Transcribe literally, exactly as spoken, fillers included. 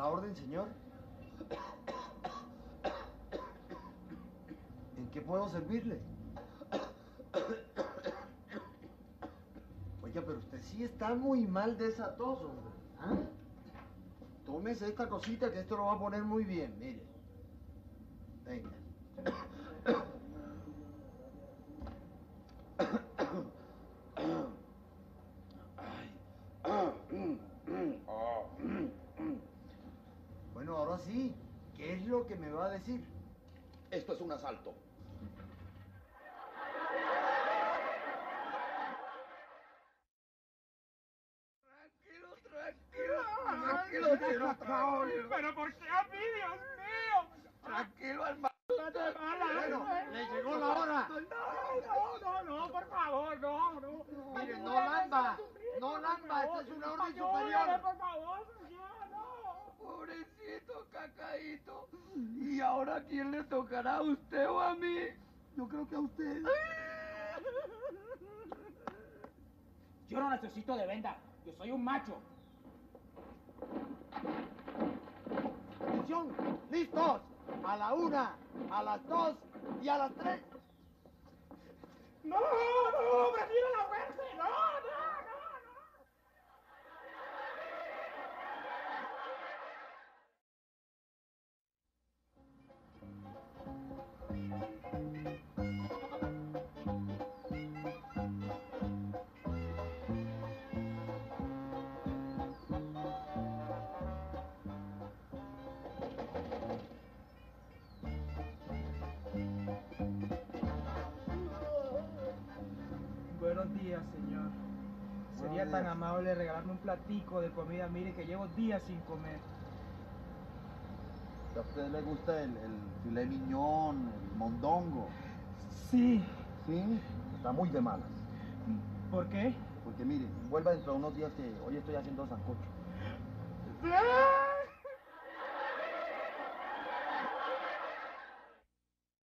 la orden, señor. ¿En qué puedo servirle? Oiga, pero usted sí está muy mal de esa tos, hombre. ¿Ah? Tómese esta cosita que esto lo va a poner muy bien, mire. Venga. Bueno, ahora sí, ¿qué es lo que me va a decir? Esto es un asalto. Tranquilo, tranquilo, tranquilo, tranquilo, tranquilo. Pero ¿por qué a mí, Dios mío? Tranquilo, hermano. Bueno, le llegó la hora. No, no, no, no, por favor, no, no. Mire, no lamba, no lamba, esta es una orden superior. Por favor, pobrecito, cacaíto. ¿Y ahora a quién le tocará? ¿A usted o a mí? Yo creo que a usted. Yo no necesito de venda. Yo soy un macho. ¡Atención! ¡Listos! A la una, a las dos y a las tres. ¡No, no! ¡Prefiero la muerte! ¡No, no! Buenos días, señor. Sería tan amable regalarme un platico de comida. Mire que llevo días sin comer. ¿A usted le gusta el, el filé miñón, el mondongo? Sí. ¿Sí? Está muy de malas. ¿Por qué? Porque mire, vuelva dentro de unos días que hoy estoy haciendo sancocho.